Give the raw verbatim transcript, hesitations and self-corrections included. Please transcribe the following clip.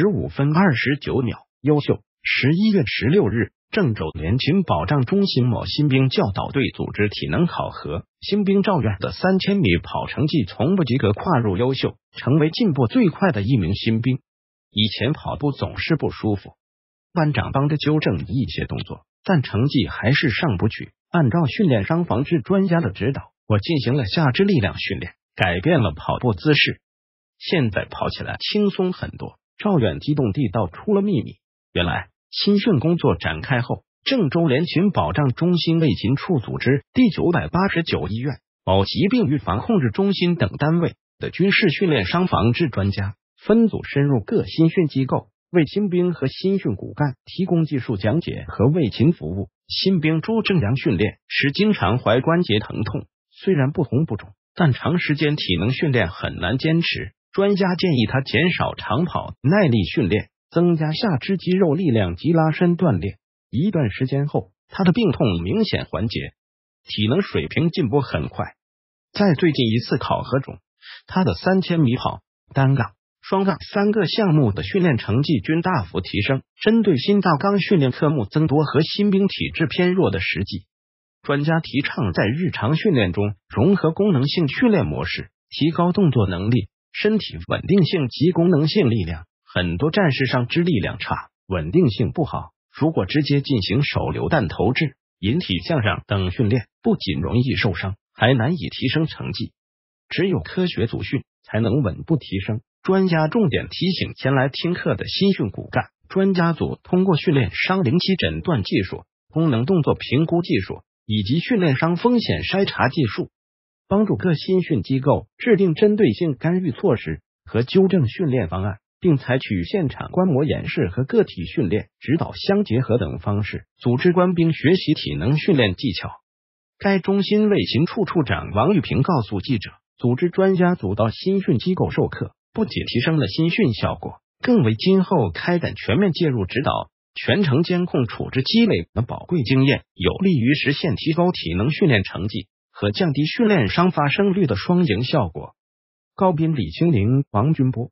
十五分二十九秒，优秀。十一月十六日，郑州联勤保障中心某新兵教导队组织体能考核，新兵赵远的三千米跑成绩从不及格跨入优秀，成为进步最快的一名新兵。以前跑步总是不舒服，班长帮着纠正一些动作，但成绩还是上不去。按照训练伤防治专家的指导，我进行了下肢力量训练，改变了跑步姿势，现在跑起来轻松很多。赵远激动地道出了秘密，原来新训工作展开后，郑州联勤保障中心卫勤处组织第九八九医院、某疾病预防控制中心等单位的军事训练伤防治专家分组深入各新训机构，为新兵和新训骨干提供技术讲解和卫勤服务。新兵朱正阳训练时经常踝关节疼痛，虽然不红不肿，但长时间体能训练很难坚持。专家建议他减少长跑耐力训练，增加下肢肌肉力量及拉伸锻炼。一段时间后，他的病痛明显缓解，体能水平进步很快。在最近一次考核中，他的三千米跑、单杠、双杠三个项目的训练成绩均大幅提升。针对心脏纲训练科目增多和新兵体质偏弱的实际，专家提倡在日常训练中融合功能性训练模式，提高动作能力、身体稳定性及功能性力量。很多战士上肢力量差，稳定性不好，如果直接进行手榴弹投掷、引体向上等训练，不仅容易受伤，还难以提升成绩。只有科学组训才能稳步提升。专家重点提醒前来听课的新训骨干，专家组通过训练伤零期诊断技术、功能动作评估技术以及训练伤风险筛查技术，帮助各新训机构制定针对性干预措施和纠正训练方案，并采取现场观摩演示和个体训练指导相结合等方式，组织官兵学习体能训练技巧。该中心卫勤处处长王玉平告诉记者，组织专家组到新训机构授课，不仅提升了新训效果，更为今后开展全面介入指导、全程监控处置积累的宝贵经验，有利于实现提高体能训练成绩和降低训练伤发生率的双赢效果。高斌、李清林、王军波。